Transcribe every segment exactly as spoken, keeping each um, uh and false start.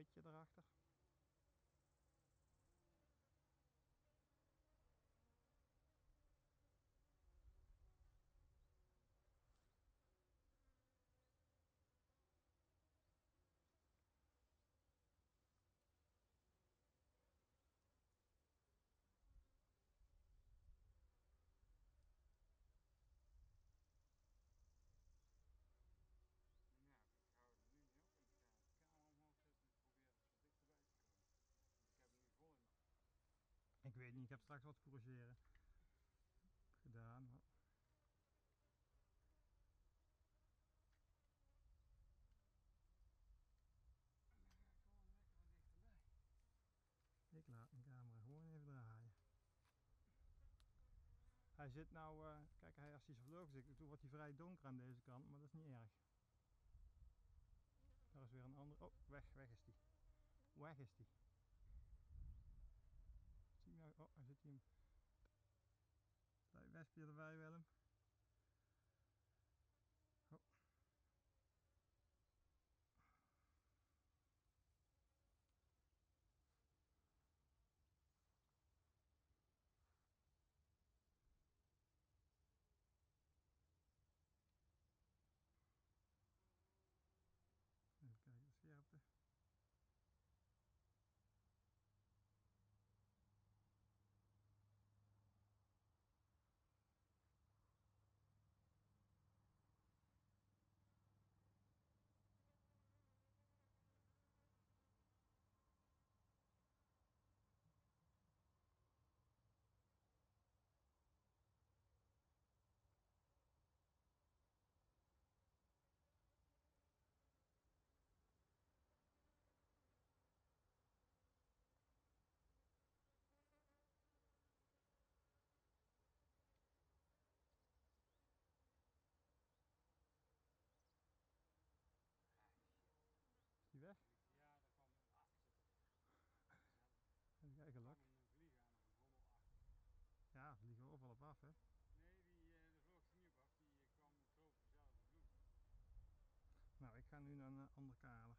witje erachter. Ik weet niet, ik heb straks wat corrigeren gedaan. Maar... ik laat mijn camera gewoon even draaien. Hij zit nou, uh, kijk, hij, als hij zo vleugels zit, toen wordt hij vrij donker aan deze kant, maar dat is niet erg. Daar is weer een andere, oh, weg, weg is die. Weg is die. Zie nou, oh, daar zit hij hem. Blijf wespje erbij, Willem. Oh. Even kijken, de scherpte. Is die weg? Ja, daar kwam een acht zitten. Even kijken, lak. Ja, ze vliegen overal op af, hè? Nee, die vloog ze niet op af, die kwam geloof ik zelf op bloed. Nou, ik ga nu naar een ander kader.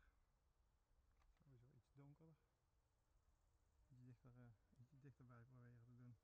Sowieso iets donkerder. Iets dichter, uh, iets dichterbij proberen te doen.